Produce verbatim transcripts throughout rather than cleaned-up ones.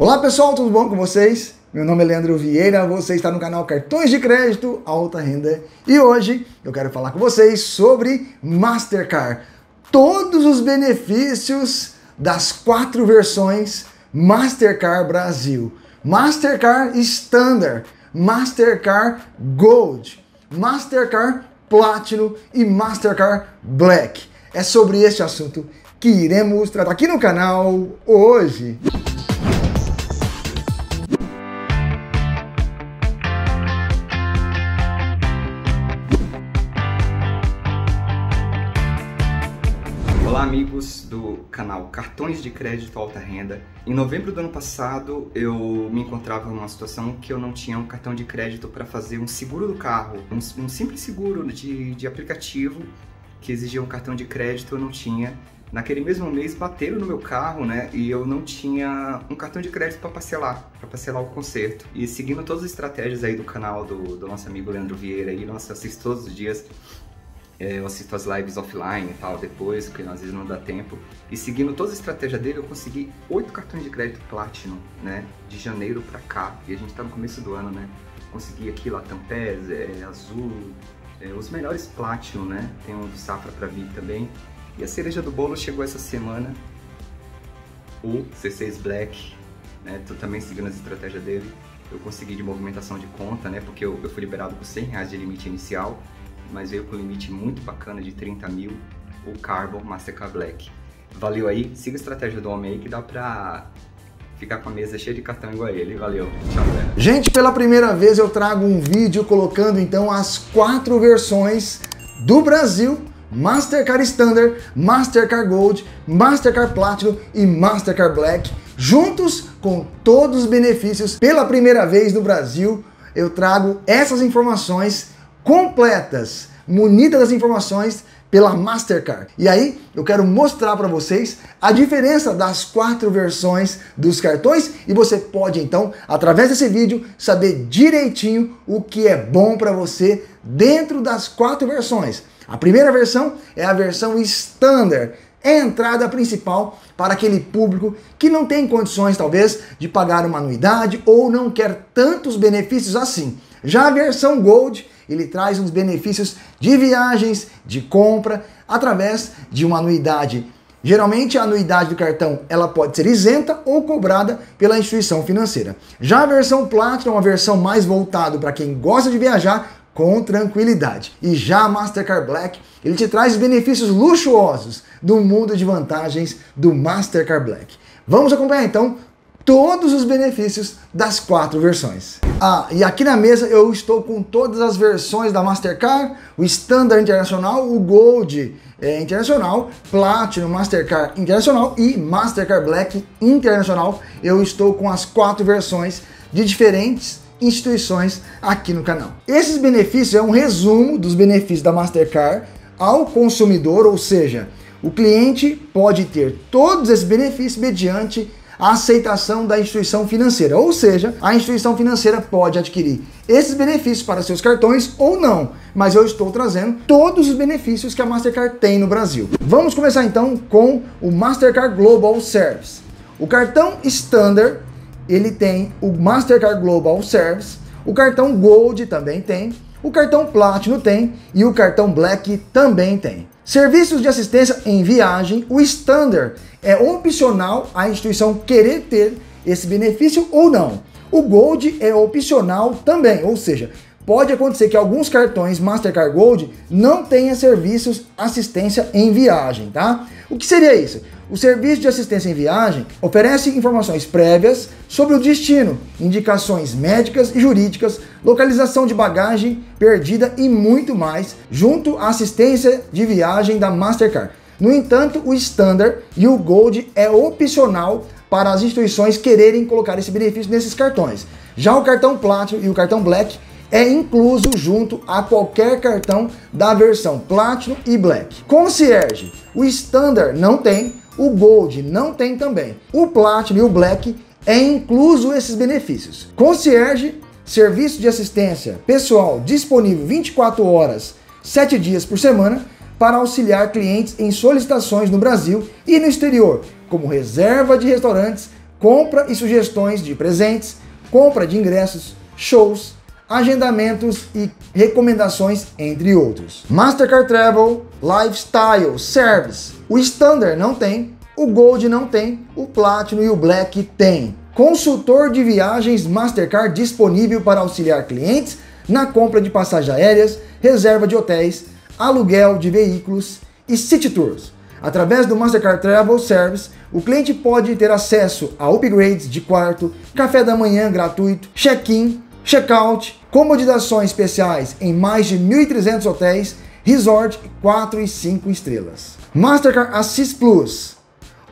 Olá pessoal, tudo bom com vocês? Meu nome é Leandro Vieira, você está no canal Cartões de Crédito Alta Renda e hoje eu quero falar com vocês sobre Mastercard. Todos os benefícios das quatro versões Mastercard Brasil, Mastercard Standard, Mastercard Gold, Mastercard Platinum e Mastercard Black. É sobre este assunto que iremos tratar aqui no canal hoje. Olá amigos do canal Cartões de Crédito Alta Renda. Em novembro do ano passado eu me encontrava numa situação que eu não tinha um cartão de crédito para fazer um seguro do carro, um, um simples seguro de, de aplicativo que exigia um cartão de crédito, eu não tinha. Naquele mesmo mês bateram no meu carro, né, e eu não tinha um cartão de crédito para parcelar, para parcelar o conserto. E seguindo todas as estratégias aí do canal do, do nosso amigo Leandro Vieira, aí, nossa, eu assisto todos os dias. Eu assisto as lives offline e tal, depois, porque às vezes não dá tempo. E seguindo toda a estratégia dele, eu consegui oito cartões de crédito Platinum, né? De janeiro pra cá. E a gente tá no começo do ano, né? Consegui aqui Latam Pérez, é, Azul, é, os melhores Platinum, né? Tem um do Safra pra vir também. E a cereja do bolo chegou essa semana, o C seis Black, né? Tô também seguindo as estratégias dele. Eu consegui de movimentação de conta, né? Porque eu, eu fui liberado com cem reais de limite inicial, mas veio com um limite muito bacana de trinta mil, o Carbon Mastercard Black. Valeu aí, siga a estratégia do homem aí que dá pra ficar com a mesa cheia de cartão igual a ele. Valeu, tchau galera. Gente, pela primeira vez eu trago um vídeo colocando então as quatro versões do Brasil, Mastercard Standard, Mastercard Gold, Mastercard Platinum e Mastercard Black, juntos com todos os benefícios. Pela primeira vez no Brasil eu trago essas informações completas, munidas das informações pela Mastercard. E aí, eu quero mostrar para vocês a diferença das quatro versões dos cartões e você pode então, através desse vídeo, saber direitinho o que é bom para você dentro das quatro versões. A primeira versão é a versão Standard, é a entrada principal para aquele público que não tem condições, talvez, de pagar uma anuidade ou não quer tantos benefícios assim. Já a versão Gold, ele traz uns benefícios de viagens, de compra, através de uma anuidade. Geralmente a anuidade do cartão ela pode ser isenta ou cobrada pela instituição financeira. Já a versão Platinum é uma versão mais voltada para quem gosta de viajar com tranquilidade. E já a Mastercard Black, ele te traz benefícios luxuosos do mundo de vantagens do Mastercard Black. Vamos acompanhar então todos os benefícios das quatro versões. Ah, e aqui na mesa eu estou com todas as versões da Mastercard, o Standard Internacional, o Gold é, Internacional, Platinum Mastercard Internacional e Mastercard Black Internacional. Eu estou com as quatro versões de diferentes instituições aqui no canal. Esses benefícios é um resumo dos benefícios da Mastercard ao consumidor, ou seja, o cliente pode ter todos esses benefícios mediante a aceitação da instituição financeira, ou seja, a instituição financeira pode adquirir esses benefícios para seus cartões ou não, mas eu estou trazendo todos os benefícios que a Mastercard tem no Brasil. Vamos começar então com o Mastercard Global Service. O cartão Standard, ele tem o Mastercard Global Service, o cartão Gold também tem, o cartão Platinum tem e o cartão Black também tem. Serviços de assistência em viagem, o Standard é opcional a instituição querer ter esse benefício ou não. O Gold é opcional também, ou seja, pode acontecer que alguns cartões Mastercard Gold não tenha serviços assistência em viagem, tá? O que seria isso? O serviço de assistência em viagem oferece informações prévias sobre o destino, indicações médicas e jurídicas, localização de bagagem perdida e muito mais, junto à assistência de viagem da Mastercard. No entanto, o Standard e o Gold é opcional para as instituições quererem colocar esse benefício nesses cartões. Já o cartão Platinum e o cartão Black é incluso junto a qualquer cartão da versão Platinum e Black. Concierge, o Standard não tem, o Gold não tem também. O Platinum e o Black é incluso esses benefícios. Concierge, serviço de assistência pessoal disponível vinte e quatro horas, sete dias por semana, para auxiliar clientes em solicitações no Brasil e no exterior, como reserva de restaurantes, compra e sugestões de presentes, compra de ingressos, shows, agendamentos e recomendações, entre outros. Mastercard Travel, Lifestyle, Service. O Standard não tem, o Gold não tem, o Platinum e o Black tem. Consultor de viagens Mastercard disponível para auxiliar clientes na compra de passagens aéreas, reserva de hotéis, aluguel de veículos e City Tours. Através do Mastercard Travel Service, o cliente pode ter acesso a upgrades de quarto, café da manhã gratuito, check-in, check-out, comodidades especiais em mais de mil e trezentos hotéis, resort quatro e cinco estrelas. Mastercard Assist Plus.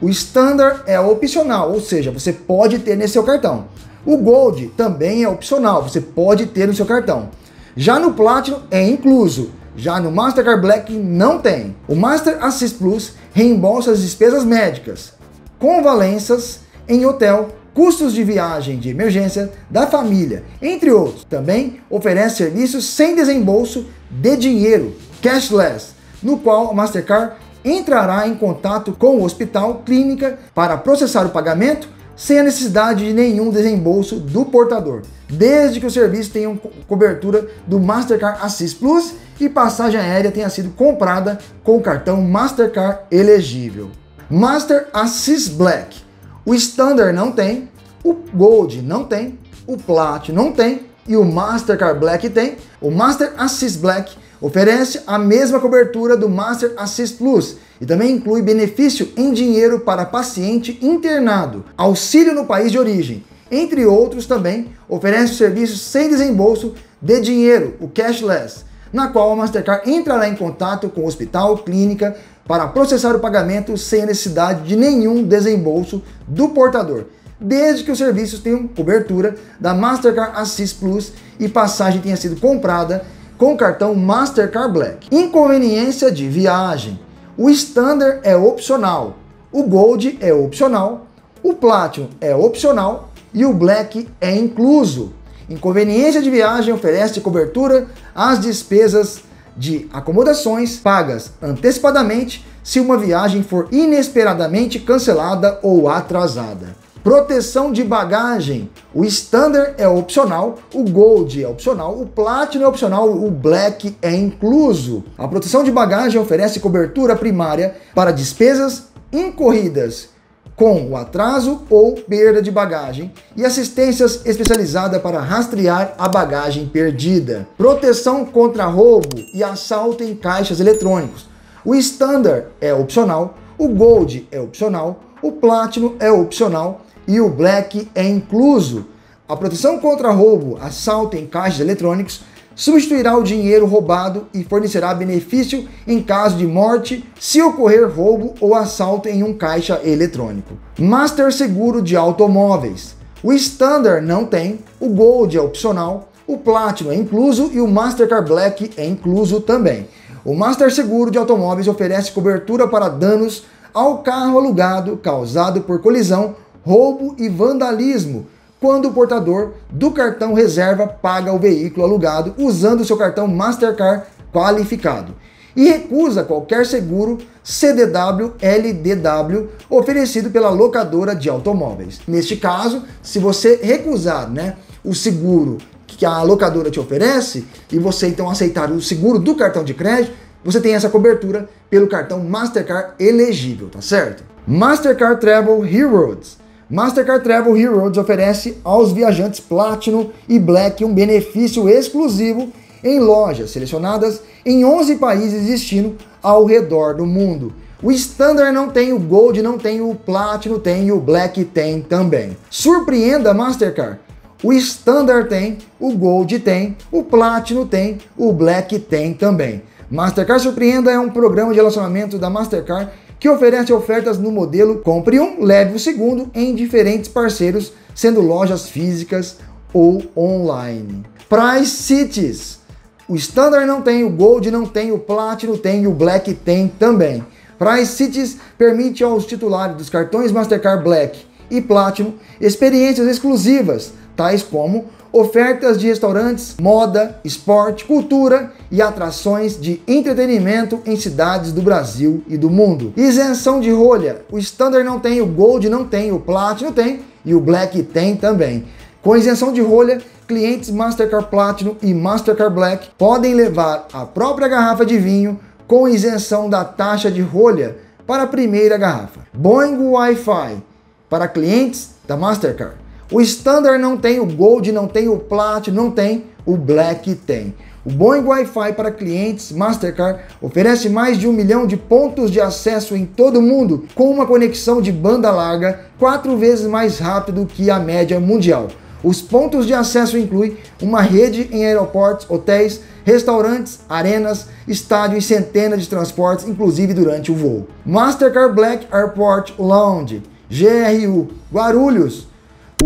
O Standard é opcional, ou seja, você pode ter nesse seu cartão. O Gold também é opcional, você pode ter no seu cartão. Já no Platinum é incluso, já no Mastercard Black não tem. O Master Assist Plus reembolsa as despesas médicas, convalescenças em hotel, custos de viagem de emergência da família, entre outros. Também oferece serviços sem desembolso de dinheiro, cashless, no qual a Mastercard entrará em contato com o hospital, clínica, para processar o pagamento sem a necessidade de nenhum desembolso do portador, desde que o serviço tenha co cobertura do Mastercard Assist Plus e passagem aérea tenha sido comprada com o cartão Mastercard elegível. Master Assist Black. O Standard não tem, o Gold não tem, o Platinum não tem e o Mastercard Black tem. O Master Assist Black oferece a mesma cobertura do Master Assist Plus e também inclui benefício em dinheiro para paciente internado, auxílio no país de origem, entre outros. Também oferece serviços sem desembolso de dinheiro, o cashless, na qual a Mastercard entrará em contato com o hospital, clínica, para processar o pagamento sem a necessidade de nenhum desembolso do portador, desde que os serviços tenham cobertura da Mastercard Assist Plus e passagem tenha sido comprada com o cartão Mastercard Black. Inconveniência de viagem. O Standard é opcional, o Gold é opcional, o Platinum é opcional e o Black é incluso. Inconveniência de viagem oferece cobertura às despesas de acomodações pagas antecipadamente se uma viagem for inesperadamente cancelada ou atrasada. Proteção de bagagem. O Standard é opcional, o Gold é opcional, o Platinum é opcional, o Black é incluso. A proteção de bagagem oferece cobertura primária para despesas incorridas com o atraso ou perda de bagagem e assistências especializadas para rastrear a bagagem perdida. Proteção contra roubo e assalto em caixas eletrônicos. O Standard é opcional, o Gold é opcional, o Platinum é opcional e o Black é incluso. A proteção contra roubo, assalto em caixas eletrônicos substituirá o dinheiro roubado e fornecerá benefício em caso de morte se ocorrer roubo ou assalto em um caixa eletrônico. Master Seguro de Automóveis. O Standard não tem, o Gold é opcional, o Platinum é incluso e o Mastercard Black é incluso também. O Master Seguro de Automóveis oferece cobertura para danos ao carro alugado causado por colisão, roubo e vandalismo, quando o portador do cartão reserva paga o veículo alugado usando seu cartão Mastercard qualificado e recusa qualquer seguro C D W L D W oferecido pela locadora de automóveis. Neste caso, se você recusar, né, o seguro que a locadora te oferece e você então aceitar o seguro do cartão de crédito, você tem essa cobertura pelo cartão Mastercard elegível, tá certo? Mastercard Travel Heroes. Mastercard Travel Heroes oferece aos viajantes Platinum e Black um benefício exclusivo em lojas selecionadas em onze países de destino ao redor do mundo. O Standard não tem, o Gold não tem, o Platinum tem e o Black tem também. Surpreenda Mastercard. O Standard tem, o Gold tem, o Platinum tem, o Black tem também. Mastercard Surpreenda é um programa de relacionamento da Mastercard que oferece ofertas no modelo compre um, leve o segundo em diferentes parceiros, sendo lojas físicas ou online. Price Cities. O Standard não tem, o Gold não tem, o Platinum tem e o Black tem também. Price Cities permite aos titulares dos cartões Mastercard Black e Platinum experiências exclusivas, tais como ofertas de restaurantes, moda, esporte, cultura e atrações de entretenimento em cidades do Brasil e do mundo. Isenção de rolha. O Standard não tem, o Gold não tem, o Platinum tem e o Black tem também. Com isenção de rolha, clientes Mastercard Platinum e Mastercard Black podem levar a própria garrafa de vinho com isenção da taxa de rolha para a primeira garrafa. Boingo Wi-Fi para clientes da Mastercard. O Standard não tem, o Gold não tem, o Platinum não tem, o Black tem. O Boingo Wi-Fi para clientes Mastercard oferece mais de um milhão de pontos de acesso em todo o mundo com uma conexão de banda larga quatro vezes mais rápido que a média mundial. Os pontos de acesso incluem uma rede em aeroportos, hotéis, restaurantes, arenas, estádios e centenas de transportes, inclusive durante o voo. Mastercard Black Airport Lounge, G R U, Guarulhos.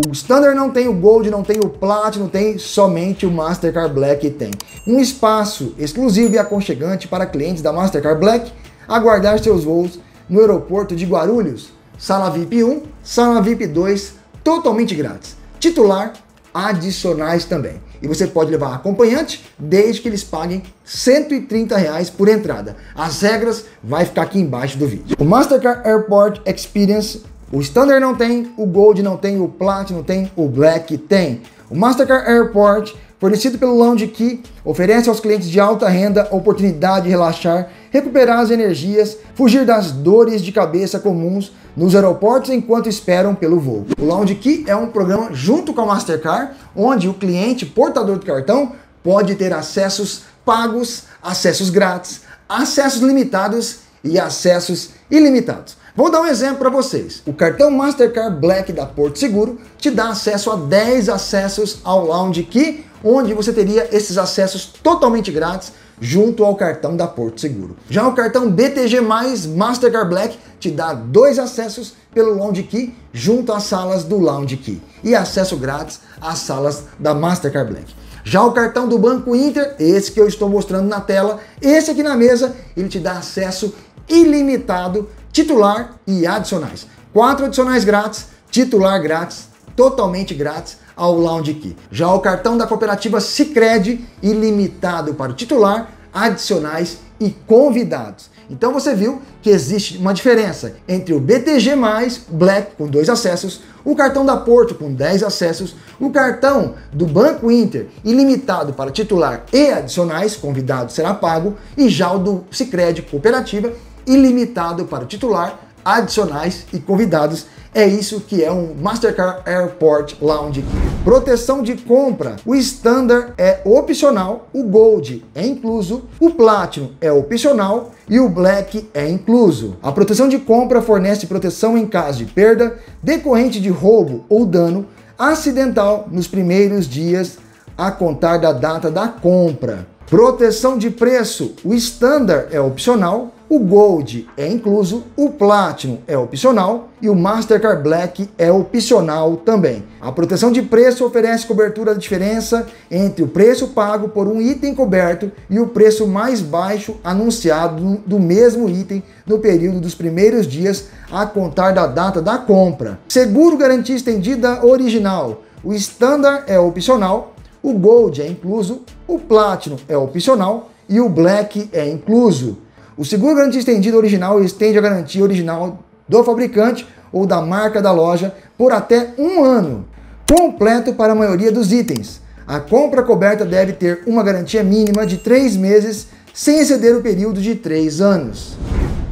O Standard não tem, o Gold não tem, o Platinum tem, somente o Mastercard Black tem. Um espaço exclusivo e aconchegante para clientes da Mastercard Black aguardar seus voos no aeroporto de Guarulhos. Sala V I P um, Sala V I P dois, totalmente grátis. Titular, adicionais também. E você pode levar acompanhante desde que eles paguem cento e trinta reais por entrada. As regras vai ficar aqui embaixo do vídeo. O Mastercard Airport Experience, o Standard não tem, o Gold não tem, o Platinum tem, o Black tem. O Mastercard Airport, fornecido pelo Lounge Key, oferece aos clientes de alta renda a oportunidade de relaxar, recuperar as energias, fugir das dores de cabeça comuns nos aeroportos enquanto esperam pelo voo. O Lounge Key é um programa junto com a Mastercard, onde o cliente portador do cartão pode ter acessos pagos, acessos grátis, acessos limitados e acessos ilimitados. Vou dar um exemplo para vocês. O cartão Mastercard Black da Porto Seguro te dá acesso a dez acessos ao Lounge Key, onde você teria esses acessos totalmente grátis junto ao cartão da Porto Seguro. Já o cartão B T G mais, Mastercard Black, te dá dois acessos pelo Lounge Key junto às salas do Lounge Key e acesso grátis às salas da Mastercard Black. Já o cartão do Banco Inter, esse que eu estou mostrando na tela, esse aqui na mesa, ele te dá acesso ilimitado, titular e adicionais. Quatro adicionais grátis, titular grátis, totalmente grátis ao Lounge Key. Já o cartão da cooperativa Sicredi, ilimitado para o titular, adicionais e convidados. Então você viu que existe uma diferença entre o B T G mais, Black com dois acessos, o cartão da Porto com dez acessos, o cartão do Banco Inter ilimitado para titular e adicionais, convidado será pago, e já o do Sicredi cooperativa ilimitado para o titular, adicionais e convidados. É isso que é um Mastercard Airport Lounge Key. Proteção de compra. O Standard é opcional, o Gold é incluso, o Platinum é opcional e o Black é incluso. A proteção de compra fornece proteção em caso de perda decorrente de roubo ou dano acidental nos primeiros dias a contar da data da compra. Proteção de preço. O Standard é opcional, o Gold é incluso, o Platinum é opcional e o Mastercard Black é opcional também. A proteção de preço oferece cobertura da diferença entre o preço pago por um item coberto e o preço mais baixo anunciado do mesmo item no período dos primeiros dias a contar da data da compra. Seguro garantia estendida original. O Standard é opcional, o Gold é incluso, o Platinum é opcional e o Black é incluso. O seguro garantia estendida original estende a garantia original do fabricante ou da marca da loja por até um ano, completo para a maioria dos itens. A compra coberta deve ter uma garantia mínima de três meses, sem exceder o período de três anos.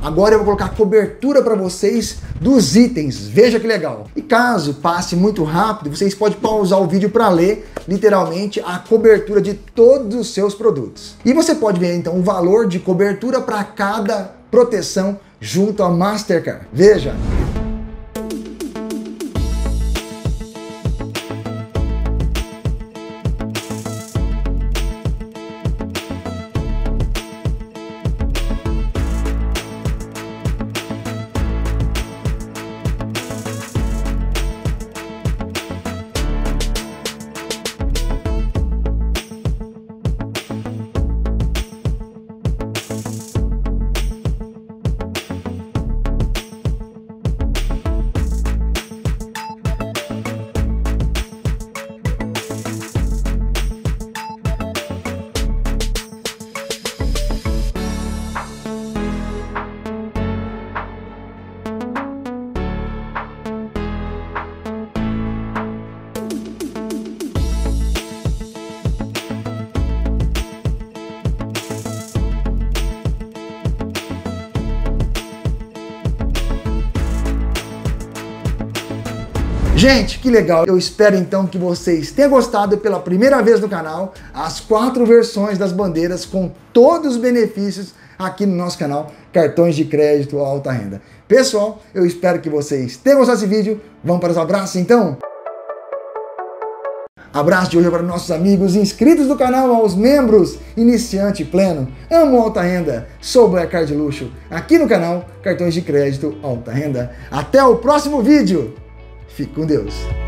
Agora eu vou colocar cobertura para vocês dos itens, veja que legal. E caso passe muito rápido, vocês podem pausar o vídeo para ler, literalmente, a cobertura de todos os seus produtos. E você pode ver, então, o valor de cobertura para cada proteção junto à Mastercard. Veja! Gente, que legal! Eu espero então que vocês tenham gostado pela primeira vez no canal as quatro versões das bandeiras com todos os benefícios aqui no nosso canal Cartões de Crédito Alta Renda. Pessoal, eu espero que vocês tenham gostado desse vídeo. Vamos para os abraços então? Abraço de hoje para nossos amigos inscritos do canal, aos membros, iniciante pleno, amo alta renda, sou Black Card Luxo, aqui no canal Cartões de Crédito Alta Renda. Até o próximo vídeo, fique com Deus!